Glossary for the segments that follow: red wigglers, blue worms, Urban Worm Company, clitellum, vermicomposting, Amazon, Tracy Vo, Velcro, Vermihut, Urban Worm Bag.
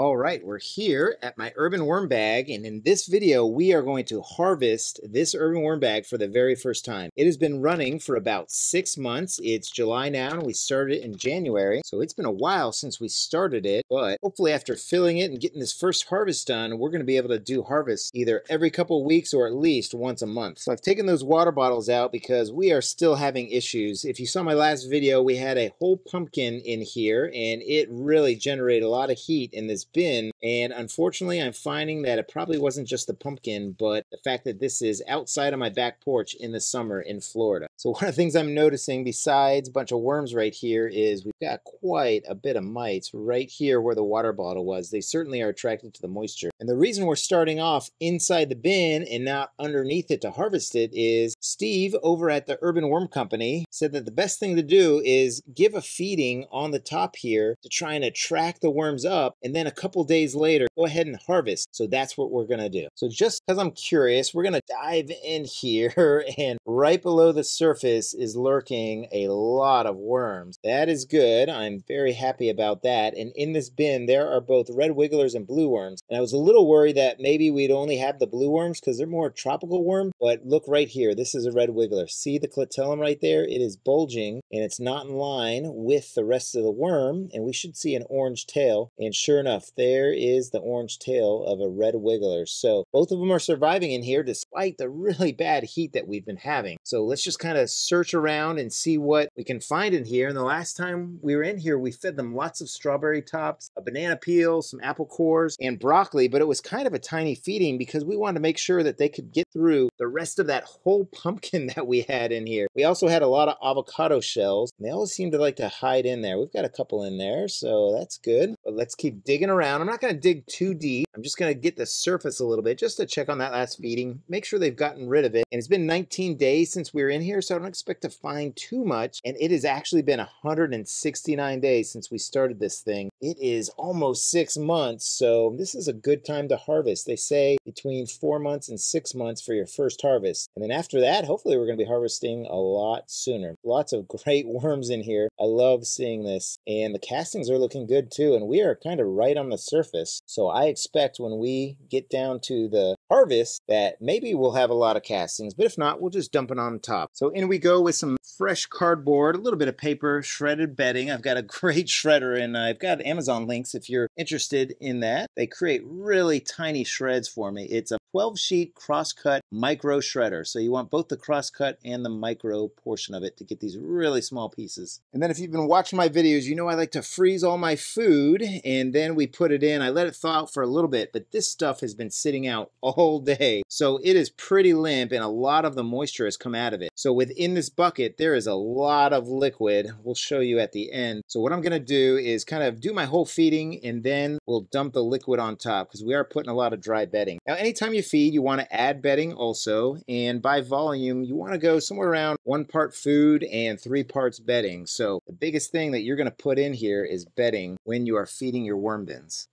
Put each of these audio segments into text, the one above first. All right, we're here at my Urban Worm Bag, and in this video, we are going to harvest this Urban Worm Bag for the very first time. It has been running for about 6 months. It's July now, and we started it in January, so it's been a while since we started it, but hopefully after filling it and getting this first harvest done, we're going to be able to do harvests either every couple weeks or at least once a month. So I've taken those water bottles out because we are still having issues. If you saw my last video, we had a whole pumpkin in here, and it really generated a lot of heat in this bin, and unfortunately I'm finding that it probably wasn't just the pumpkin, but the fact that this is outside on my back porch in the summer in Florida. So one of the things I'm noticing, besides a bunch of worms right here, is we've got quite a bit of mites right here where the water bottle was. They certainly are attracted to the moisture. And the reason we're starting off inside the bin and not underneath it to harvest it is Steve over at the Urban Worm Company said that the best thing to do is give a feeding on the top here to try and attract the worms up, and then a couple days later, go ahead and harvest. So that's what we're gonna do. So just because I'm curious, we're gonna dive in here, and right below the surface is lurking a lot of worms. That is good. I'm very happy about that. And in this bin, there are both red wigglers and blue worms. And I was a little worried that maybe we'd only have the blue worms because they're more tropical worm. But look right here. This is a red wiggler. See the clitellum right there? It is bulging and it's not in line with the rest of the worm. And we should see an orange tail. And sure enough, there is the orange tail of a red wiggler. So both of them are surviving in here despite the really bad heat that we've been having. So let's just kind of search around and see what we can find in here. And the last time we were in here, we fed them lots of strawberry tops, a banana peel, some apple cores, and broccoli, but it was kind of a tiny feeding because we wanted to make sure that they could get through the rest of that whole pumpkin that we had in here. We also had a lot of avocado shells, and they always seem to like to hide in there. We've got a couple in there, so that's good. But let's keep digging around. I'm not going to dig too deep. I'm just going to get the surface a little bit just to check on that last feeding, make sure they've gotten rid of it. And it's been 19 days since we were in here, so I don't expect to find too much. And it has actually been 169 days since we started this thing. It is almost 6 months, so this is a good time to harvest. They say between 4 months and 6 months for your first harvest. And then after that, hopefully we're going to be harvesting a lot sooner. Lots of great worms in here. I love seeing this. And the castings are looking good too. And we are kind of right on the surface. So I expect when we get down to the harvest that maybe we'll have a lot of castings, but if not, we'll just dump it on top. So in we go with some fresh cardboard, a little bit of paper, shredded bedding. I've got a great shredder, and I've got Amazon links if you're interested in that. They create really tiny shreds for me. It's a 12-sheet cross-cut micro shredder. So you want both the cross-cut and the micro portion of it to get these really small pieces. And then if you've been watching my videos, you know I like to freeze all my food, and then we put it in. I let it thaw out for a little bit, but this stuff has been sitting out all day. So it is pretty limp, and a lot of the moisture has come out of it. So within this bucket, there is a lot of liquid. We'll show you at the end. So what I'm going to do is kind of do my whole feeding, and then we'll dump the liquid on top because we are putting a lot of dry bedding. Now, anytime you feed, you want to add bedding also, and by volume, you want to go somewhere around 1 part food and 3 parts bedding. So the biggest thing that you're going to put in here is bedding when you are feeding your worm bins.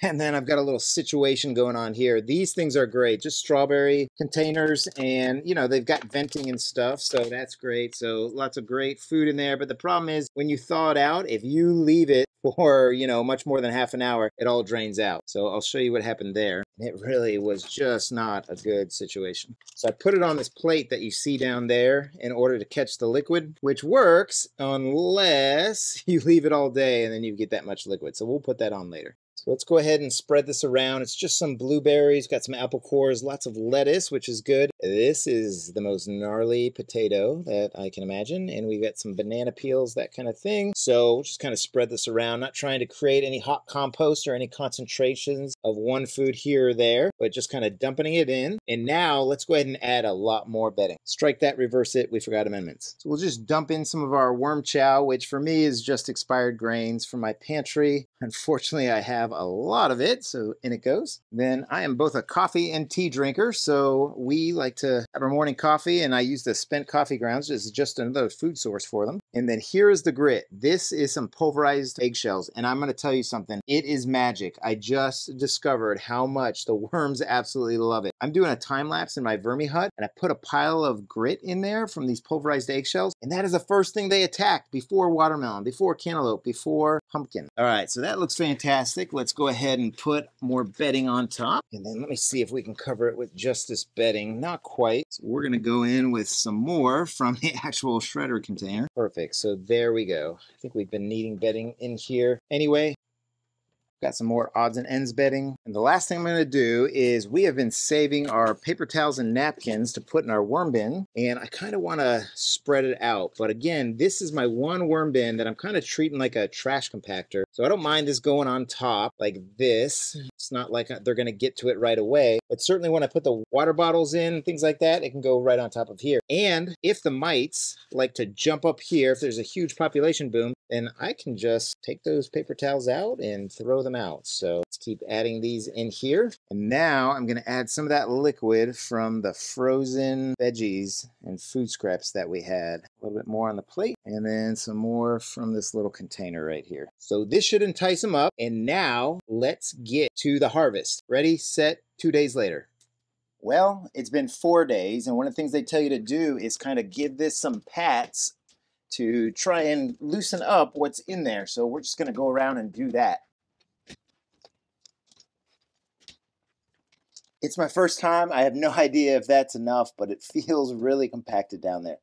And then I've got a little situation going on here. These things are great, just strawberry containers, and you know, they've got venting and stuff, so that's great. So lots of great food in there, but the problem is when you thaw it out, if you leave it for, you know, much more than half an hour, it all drains out. So I'll show you what happened there. It really was just not a good situation. So I put it on this plate that you see down there in order to catch the liquid, which works unless you leave it all day and then you get that much liquid. So we'll put that on later. So let's go ahead and spread this around. It's just some blueberries, got some apple cores, lots of lettuce, which is good. This is the most gnarly potato that I can imagine. And we've got some banana peels, that kind of thing. So we'll just kind of spread this around, not trying to create any hot compost or any concentrations of one food here or there, but just kind of dumping it in. And now let's go ahead and add a lot more bedding. Strike that, reverse it, we forgot amendments. So we'll just dump in some of our worm chow, which for me is just expired grains from my pantry. Unfortunately, I have have a lot of it, so in it goes. Then I am both a coffee and tea drinker, so we like to have our morning coffee, and I use the spent coffee grounds. This is just another food source for them. And then here is the grit. This is some pulverized eggshells, and I'm going to tell you something. It is magic. I just discovered how much the worms absolutely love it. I'm doing a time lapse in my Vermihut, and I put a pile of grit in there from these pulverized eggshells, and that is the first thing they attack before watermelon, before cantaloupe, before pumpkin. All right, so that looks fantastic. Let's go ahead and put more bedding on top, and then let me see if we can cover it with just this bedding. Not quite. So we're going to go in with some more from the actual shredder container. Perfect. So there we go. I think we've been needing bedding in here anyway. Got some more odds and ends bedding. And the last thing I'm gonna do is we have been saving our paper towels and napkins to put in our worm bin, and I kinda wanna spread it out. But again, this is my one worm bin that I'm kinda treating like a trash compactor. So I don't mind this going on top like this. It's not like they're gonna get to it right away. But certainly when I put the water bottles in, things like that, it can go right on top of here. And if the mites like to jump up here, if there's a huge population boom, then I can just take those paper towels out and throw them out. So let's keep adding these in here. And now I'm going to add some of that liquid from the frozen veggies and food scraps that we had. A little bit more on the plate, and then some more from this little container right here. So this should entice them up. And now let's get to the harvest. Ready, set, 2 days later. Well, it's been 4 days, and one of the things they tell you to do is kind of give this some pats to try and loosen up what's in there. So we're just going to go around and do that. It's my first time. I have no idea if that's enough, but it feels really compacted down there.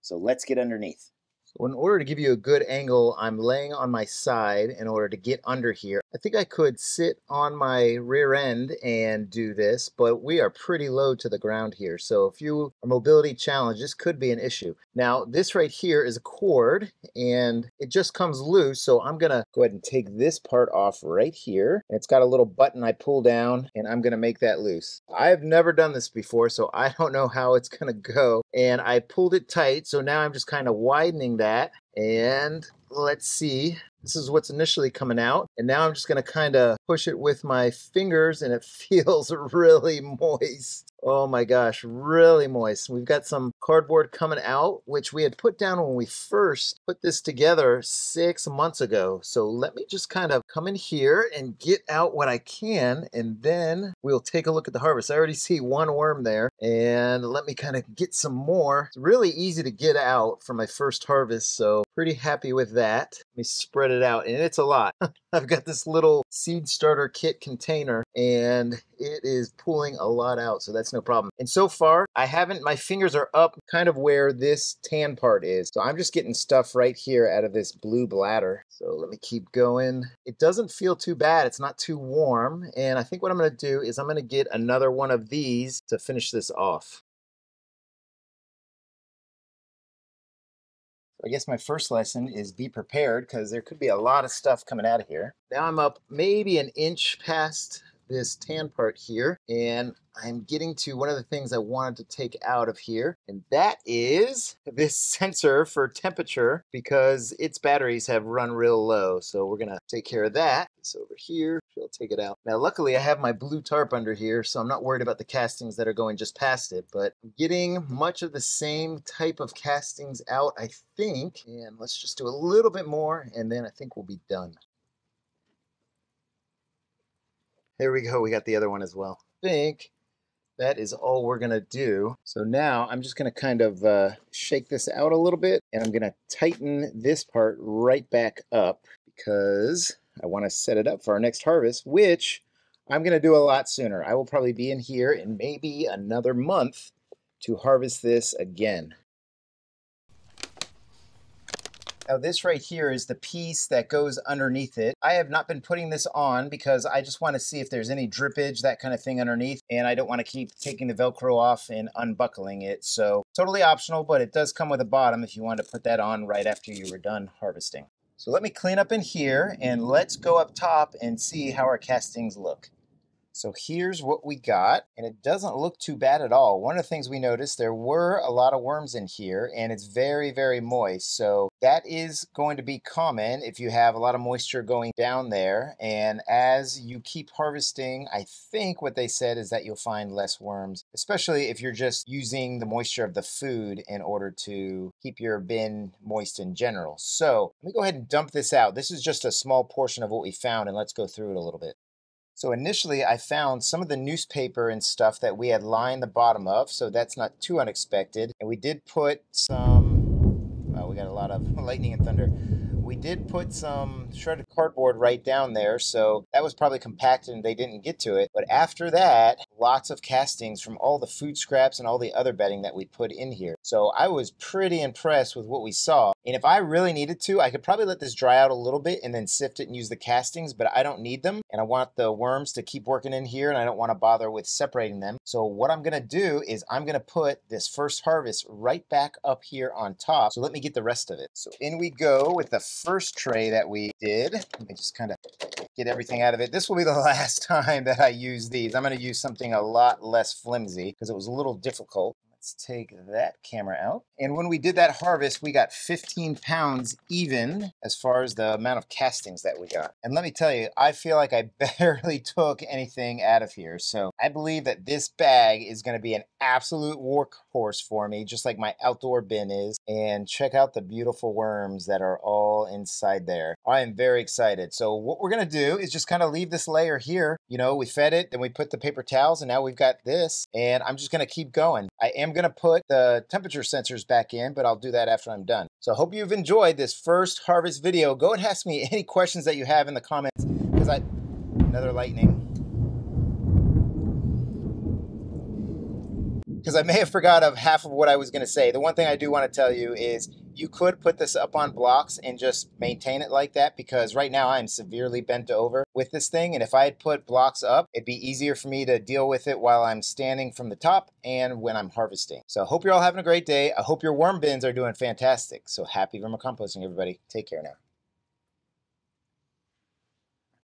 So let's get underneath. So in order to give you a good angle, I'm laying on my side in order to get under here. I think I could sit on my rear end and do this, but we are pretty low to the ground here. So if you are mobility challenged, this could be an issue. Now, this right here is a cord, and it just comes loose. So I'm going to go ahead and take this part off right here. And it's got a little button I pull down, and I'm going to make that loose. I've never done this before, so I don't know how it's going to go. And I pulled it tight, so now I'm just kind of widening that. And let's see. This is what's initially coming out. And now I'm just going to kind of push it with my fingers, and it feels really moist. Oh my gosh, really moist. We've got some cardboard coming out, which we had put down when we first put this together 6 months ago. So let me just kind of come in here and get out what I can, and then we'll take a look at the harvest. I already see one worm there, and let me kind of get some more. It's really easy to get out for my first harvest, so pretty happy with that. Let me spread it out, and it's a lot. I've got this little seed starter kit container, and it is pulling a lot out, so that's no problem. And so far, I haven't, my fingers are up kind of where this tan part is. So I'm just getting stuff right here out of this blue bladder. So let me keep going. It doesn't feel too bad. It's not too warm. And I think what I'm going to do is I'm going to get another one of these to finish this off. I guess my first lesson is be prepared, because there could be a lot of stuff coming out of here. Now I'm up maybe an inch past this tan part here, and I'm getting to one of the things I wanted to take out of here, and that is this sensor for temperature, because its batteries have run real low, so we're gonna take care of that. It's over here, she'll take it out. Now luckily I have my blue tarp under here, so I'm not worried about the castings that are going just past it, but I'm getting much of the same type of castings out, I think, and let's just do a little bit more, and then I think we'll be done. There we go, we got the other one as well. I think that is all we're gonna do. So now I'm just gonna kind of shake this out a little bit, and I'm gonna tighten this part right back up, because I wanna set it up for our next harvest, which I'm gonna do a lot sooner. I will probably be in here in maybe another month to harvest this again. Now this right here is the piece that goes underneath it. I have not been putting this on because I just want to see if there's any drippage, that kind of thing underneath, and I don't want to keep taking the Velcro off and unbuckling it. So totally optional, but it does come with a bottom if you want to put that on right after you were done harvesting. So let me clean up in here, and let's go up top and see how our castings look. So here's what we got, and it doesn't look too bad at all. One of the things we noticed, there were a lot of worms in here, and it's very, very moist. So that is going to be common if you have a lot of moisture going down there. And as you keep harvesting, I think what they said is that you'll find less worms, especially if you're just using the moisture of the food in order to keep your bin moist in general. So let me go ahead and dump this out. This is just a small portion of what we found, and let's go through it a little bit. So initially I found some of the newspaper and stuff that we had lined the bottom of, so that's not too unexpected. And we did put some, we got a lot of lightning and thunder. We did put some shredded cardboard right down there, so that was probably compacted and they didn't get to it. But after that, lots of castings from all the food scraps and all the other bedding that we put in here. So I was pretty impressed with what we saw. And if I really needed to, I could probably let this dry out a little bit and then sift it and use the castings, but I don't need them. And I want the worms to keep working in here, and I don't want to bother with separating them. So what I'm going to do is I'm going to put this first harvest right back up here on top. So let me get the rest of it. So in we go with the first tray that we did. Let me just kind of get everything out of it. This will be the last time that I use these. I'm going to use something a lot less flimsy because it was a little difficult. Let's take that camera out. And when we did that harvest, we got 15 pounds even as far as the amount of castings that we got. And let me tell you, I feel like I barely took anything out of here. So I believe that this bag is going to be an absolute workhorse for me, just like my outdoor bin is. And check out the beautiful worms that are all inside there. I am very excited. So what we're going to do is just kind of leave this layer here. You know, we fed it, then we put the paper towels, and now we've got this. And I'm just going to keep going. I am going to put the temperature sensors back in, but I'll do that after I'm done. So I hope you've enjoyed this first harvest video. Go and ask me any questions that you have in the comments, because another lightning. Because I may have forgot of half of what I was going to say. The one thing I do want to tell you is you could put this up on blocks and just maintain it like that, because right now I'm severely bent over with this thing. And if I had put blocks up, it'd be easier for me to deal with it while I'm standing from the top and when I'm harvesting. So I hope you're all having a great day. I hope your worm bins are doing fantastic. So happy vermicomposting, everybody. Take care now.